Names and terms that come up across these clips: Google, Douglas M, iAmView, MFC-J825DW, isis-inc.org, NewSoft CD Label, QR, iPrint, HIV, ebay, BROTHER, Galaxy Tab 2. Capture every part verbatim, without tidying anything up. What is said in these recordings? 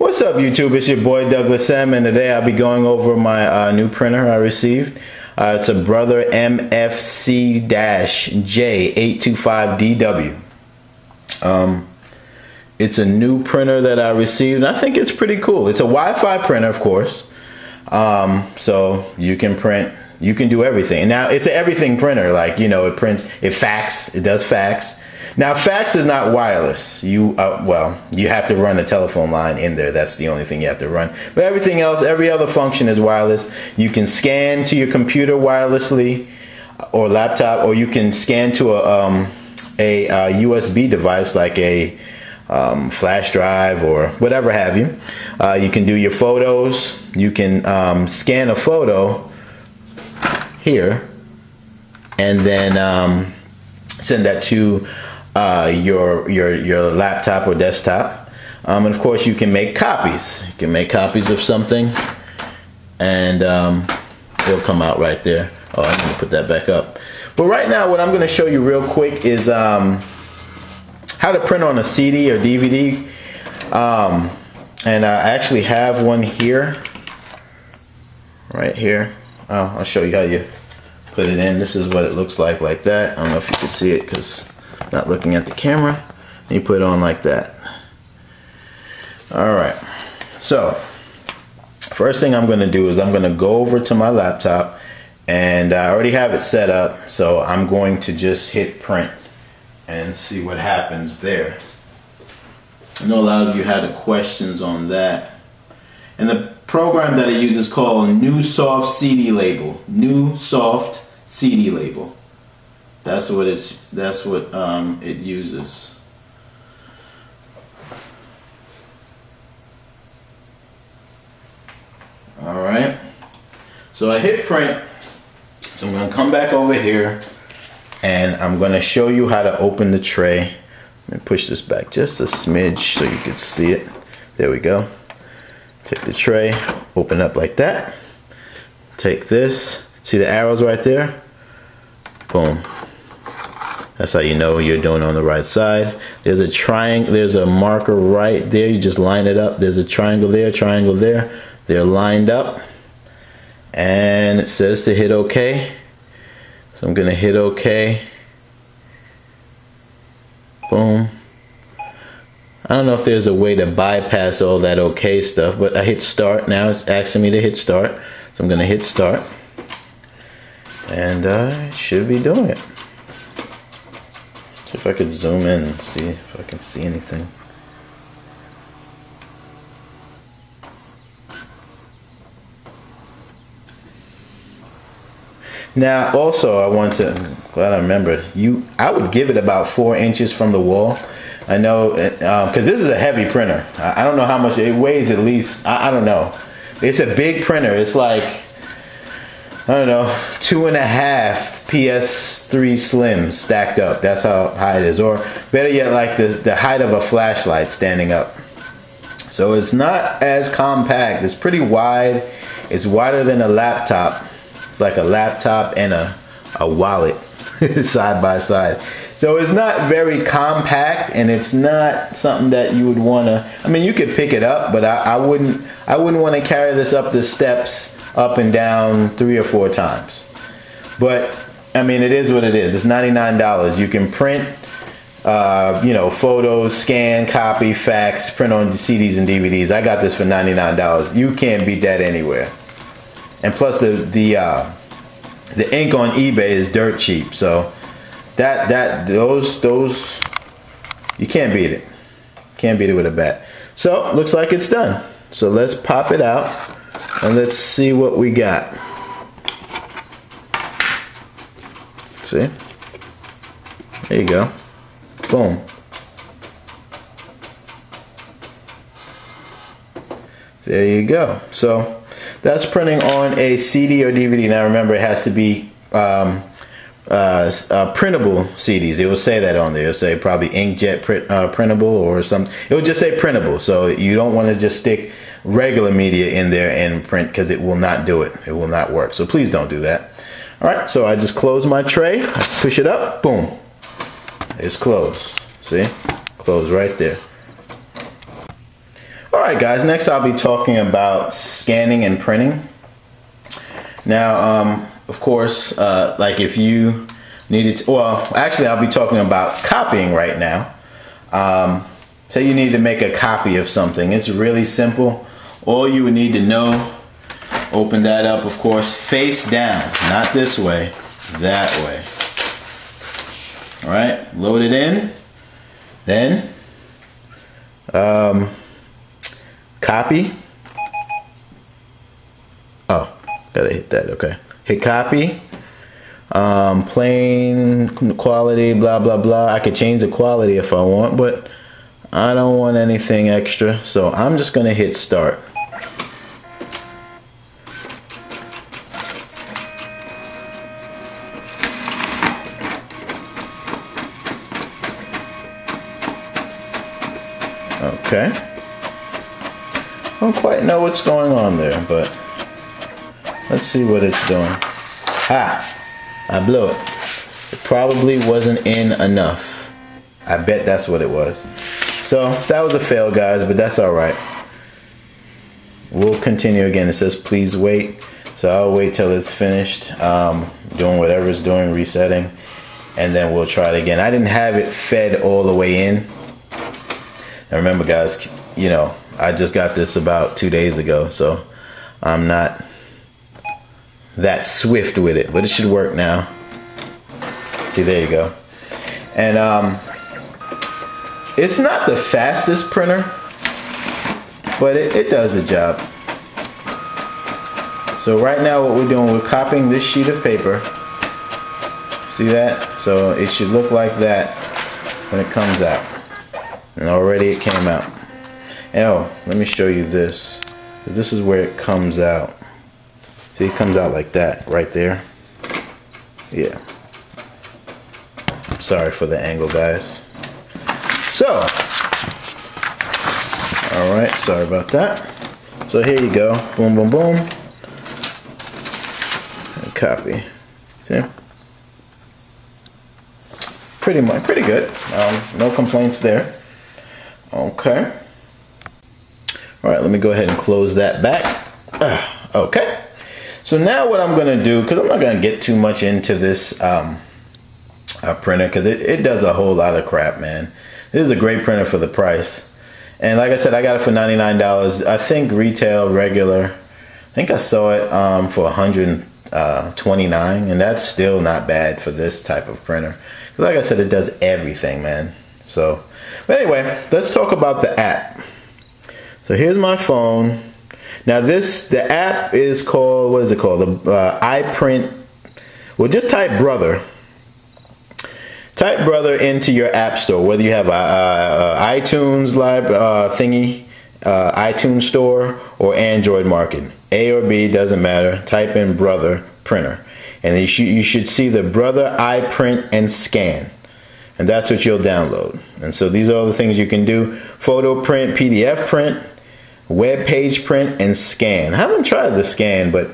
What's up, YouTube? It's your boy Douglas M, and today I'll be going over my uh, new printer I received. Uh, it's a Brother M F C J eight two five D W. Um, it's a new printer that I received, and I think it's pretty cool. It's a Wi-Fi printer, of course, um, so you can print, you can do everything. Now, it's an everything printer, like, you know, it prints, it fax, it does fax. Now, fax is not wireless. You uh, well, you have to run a telephone line in there. That's the only thing you have to run. But everything else, every other function is wireless. You can scan to your computer wirelessly or laptop, or you can scan to a um, a uh, U S B device like a um, flash drive or whatever have you. Uh, you can do your photos. You can um, scan a photo here, and then um, send that to Uh, your your your laptop or desktop, um, and of course you can make copies. You can make copies of something, and um, it'll come out right there. Oh, I'm gonna put that back up. But right now, what I'm gonna show you real quick is um, how to print on a C D or D V D. Um, and I actually have one here, right here. Oh, I'll show you how you put it in. This is what it looks like, like that. I don't know if you can see it because not looking at the camera, and you put it on like that. All right, so first thing I'm going to do is I'm going to go over to my laptop, and I already have it set up, so I'm going to just hit print and see what happens there. I know a lot of you had questions on that, and the program that I use is called NewSoft C D Label. NewSoft C D Label. That's what it's. That's what um, it uses. All right. So I hit print. So I'm gonna come back over here, and I'm gonna show you how to open the tray. Let me push this back just a smidge so you can see it. There we go. Take the tray, open up like that. Take this. See the arrows right there? Boom. That's how you know you're doing on the right side. There's a triangle, there's a marker right there. You just line it up. There's a triangle there, triangle there. They're lined up. And it says to hit OK. So I'm gonna hit OK. Boom. I don't know if there's a way to bypass all that OK stuff, but I hit start. Now it's asking me to hit start. So I'm gonna hit start. And I uh, should be doing it. See if I could zoom in and see if I can see anything. Now, also, I want to, I'm glad I remembered, you, I would give it about four inches from the wall. I know, because uh, this is a heavy printer. I, I don't know how much, it weighs at least, I, I don't know. It's a big printer. It's like, I don't know, two and a half P S three Slim stacked up. That's how high it is, or better yet, like the, the height of a flashlight standing up. So it's not as compact. It's pretty wide. It's wider than a laptop. It's like a laptop and a, a wallet side by side. So it's not very compact, and it's not something that you would want to, I mean, you could pick it up, but I, I wouldn't I wouldn't want to carry this up the steps up and down three or four times. But I mean, it is what it is. It's ninety-nine dollars. You can print, uh, you know, photos, scan, copy, fax, print on C Ds and D V Ds. I got this for ninety-nine dollars. You can't beat that anywhere. And plus, the the uh, the ink on eBay is dirt cheap. So that that those those you can't beat it. Can't beat it with a bat. So looks like it's done. So let's pop it out and let's see what we got. See? There you go. Boom. There you go. So that's printing on a C D or D V D. Now remember, it has to be um, uh, uh, printable C Ds. It will say that on there. It'll say probably inkjet print, uh, printable or something. It will just say printable. So you don't want to just stick regular media in there and print, because it will not do it. It will not work. So please don't do that. All right, so I just close my tray, I push it up, boom. It's closed, see? Closed right there. All right, guys, next I'll be talking about scanning and printing. Now, um, of course, uh, like if you needed to, well, actually I'll be talking about copying right now. Um, say you need to make a copy of something. It's really simple. All you would need to know, open that up, of course, face down, not this way, that way. All right, load it in, then um, copy. Oh, gotta hit that, okay. Hit copy, um, plain quality, blah, blah, blah. I could change the quality if I want, but I don't want anything extra, so I'm just gonna hit start. Okay. I don't quite know what's going on there, but let's see what it's doing. Ha! I blew it. It probably wasn't in enough. I bet that's what it was. So that was a fail, guys, but that's all right. We'll continue again. It says, please wait. So I'll wait till it's finished, um, doing whatever it's doing, resetting, and then we'll try it again. I didn't have it fed all the way in. Now remember, guys, you know, I just got this about two days ago, so I'm not that swift with it, but it should work now. See, there you go. And um, it's not the fastest printer, but it, it does the job. So right now what we're doing, we're copying this sheet of paper. See that? So it should look like that when it comes out. And already it came out. And oh, let me show you this. This is where it comes out. See, it comes out like that, right there. Yeah. Sorry for the angle, guys. So, all right, sorry about that. So here you go, boom, boom, boom. And copy, see? Pretty much, pretty good. Um, no complaints there. Okay. All right, let me go ahead and close that back. Uh, okay. So now what I'm going to do, because I'm not going to get too much into this um, uh, printer, because it, it does a whole lot of crap, man. This is a great printer for the price. And like I said, I got it for ninety-nine dollars. I think retail, regular, I think I saw it um, for one hundred twenty-nine dollars, and that's still not bad for this type of printer. Because like I said, it does everything, man. So, but anyway, let's talk about the app. So here's my phone. Now this, the app is called, what is it called? The uh, iPrint. Well, just type Brother. Type Brother into your app store, whether you have a, a, a iTunes live uh, thingy, uh, iTunes store, or Android Market. A or B, doesn't matter. Type in Brother Printer, and you should, you should see the Brother iPrint and Scan. And that's what you'll download. And so these are all the things you can do: photo print, P D F print, web page print, and scan. I haven't tried the scan, but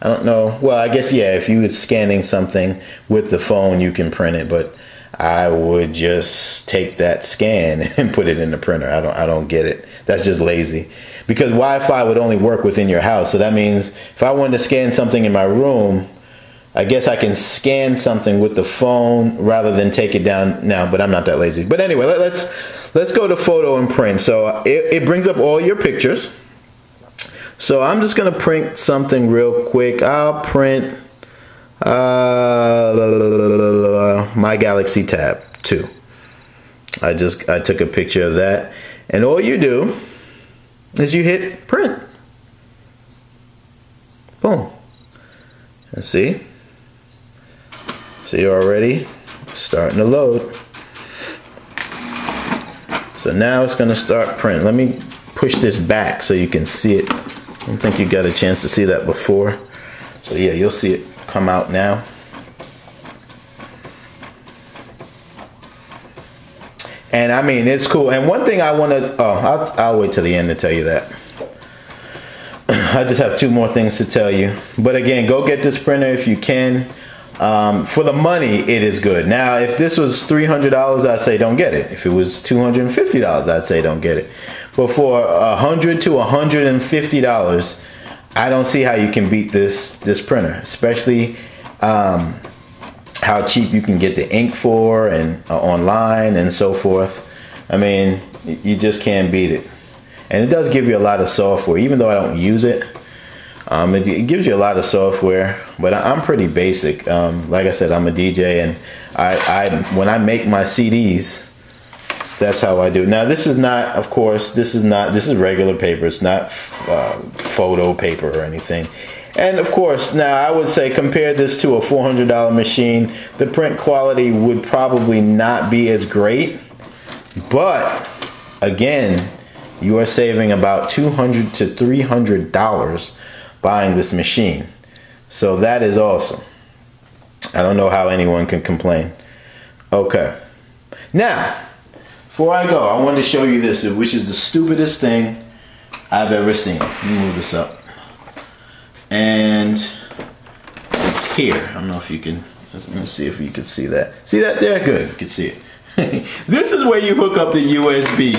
I don't know. Well, I guess, yeah, if you were scanning something with the phone, you can print it, but I would just take that scan and put it in the printer. I don't, I don't get it. That's just lazy. Because Wi-Fi would only work within your house. So that means if I wanted to scan something in my room, I guess I can scan something with the phone rather than take it down now, but I'm not that lazy. But anyway, let's let's go to photo and print. So it, it brings up all your pictures. So I'm just gonna print something real quick. I'll print uh, my Galaxy Tab two. I just I took a picture of that, and all you do is you hit print. Boom. And see. So you're already starting to load. So now it's going to start print. Let me push this back so you can see it. I don't think you got a chance to see that before. So yeah, you'll see it come out now. And I mean, it's cool. And one thing I want to, oh, I'll, I'll wait till the end to tell you that. I just have two more things to tell you. But again, go get this printer if you can. Um, for the money, it is good. Now, if this was three hundred dollars, I'd say don't get it. If it was two hundred fifty dollars, I'd say don't get it. But for one hundred to one hundred fifty dollars, I don't see how you can beat this this printer, especially um, how cheap you can get the ink for and uh, online and so forth. I mean, you just can't beat it. And it does give you a lot of software, even though I don't use it. Um, it, it gives you a lot of software, but I, I'm pretty basic. Um, like I said, I'm a D J, and I, I when I make my C Ds, that's how I do. Now, this is not, of course, this is not, this is regular paper. It's not uh, photo paper or anything. And of course, now I would say compare this to a four hundred dollar machine. The print quality would probably not be as great, but again, you are saving about two hundred to three hundred dollars buying this machine. So that is awesome. I don't know how anyone can complain. Okay. Now, before I go, I wanted to show you this, which is the stupidest thing I've ever seen. Let me move this up. And it's here. I don't know if you can, let me see if you can see that. See that there? Good. You can see it. This is where you hook up the U S B.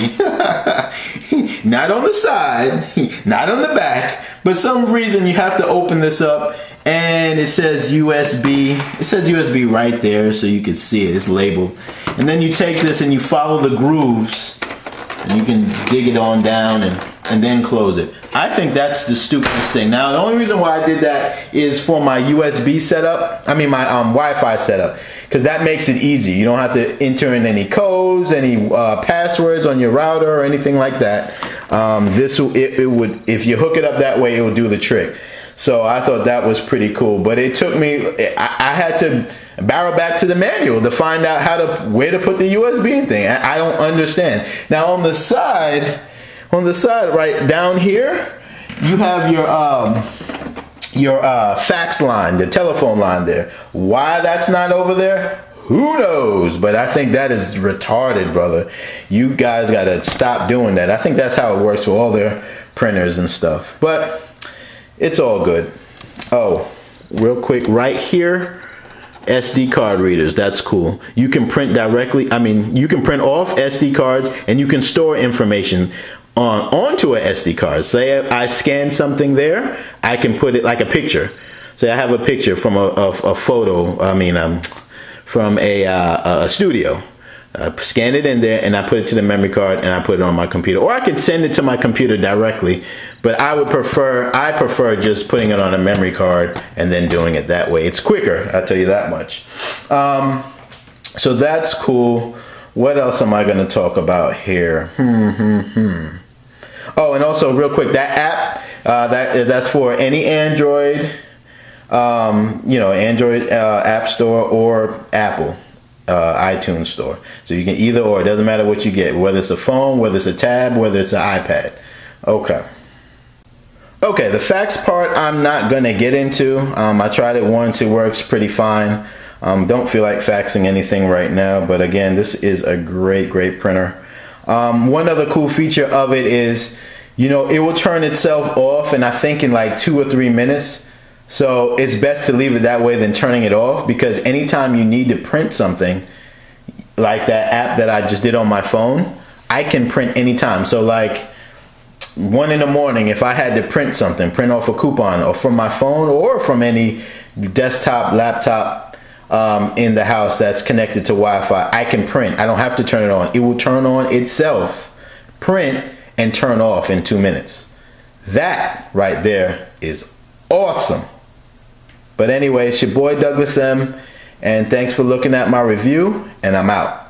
Not on the side, not on the back, but some reason you have to open this up, and it says U S B. It says U S B right there, so you can see it. It's labeled. And then you take this and you follow the grooves, and you can dig it on down and, and then close it. I think that's the stupidest thing. Now, the only reason why I did that is for my U S B setup. I mean, my um, Wi-Fi setup. Because that makes it easy. You don't have to enter in any codes, any uh, passwords on your router or anything like that. Um, this it, it would, if you hook it up that way, it will do the trick. So I thought that was pretty cool. But it took me, I, I had to barrel back to the manual to find out how to where to put the U S B thing. I, I don't understand. Now on the side, on the side right down here, you have your. Um, your uh, fax line, the telephone line there. Why that's not over there, who knows? But I think that is retarded, brother. You guys gotta stop doing that. I think that's how it works with all their printers and stuff. But it's all good. Oh, real quick, right here, S D card readers, that's cool. You can print directly, I mean, you can print off S D cards, and you can store information on onto a S D card. Say I scan something there, I can put it like a picture. Say I have a picture from a, a, a photo, I mean um, from a, uh, a studio. I scan it in there and I put it to the memory card and I put it on my computer. Or I could send it to my computer directly, but I would prefer, I prefer just putting it on a memory card and then doing it that way. It's quicker, I'll tell you that much. Um, so that's cool. What else am I gonna talk about here? Hmm, hmm, hmm. Oh, and also real quick, that app, uh, that that's for any Android, um, you know, Android uh, App Store or Apple uh, iTunes Store. So you can either or, it doesn't matter what you get, whether it's a phone, whether it's a tab, whether it's an iPad. Okay. Okay, the fax part I'm not going to get into. Um, I tried it once, it works pretty fine. Um, don't feel like faxing anything right now, but again, this is a great, great printer. Um, one other cool feature of it is, you know, it will turn itself off, and I think in like two or three minutes. So it's best to leave it that way than turning it off, because anytime you need to print something, like that app that I just did on my phone, I can print anytime. So like one in the morning, if I had to print something, print off a coupon or from my phone or from any desktop, laptop, Um, in the house that's connected to Wi-Fi, I can print. I don't have to turn it on. It will turn on itself, print, and turn off in two minutes. That right there is awesome. But anyway, it's your boy Douglas M, and thanks for looking at my review, and I'm out.